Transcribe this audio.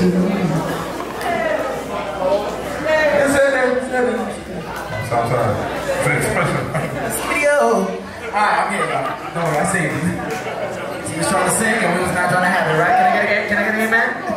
I was trying to sing and we was not trying to have it, right? Can I get an amen?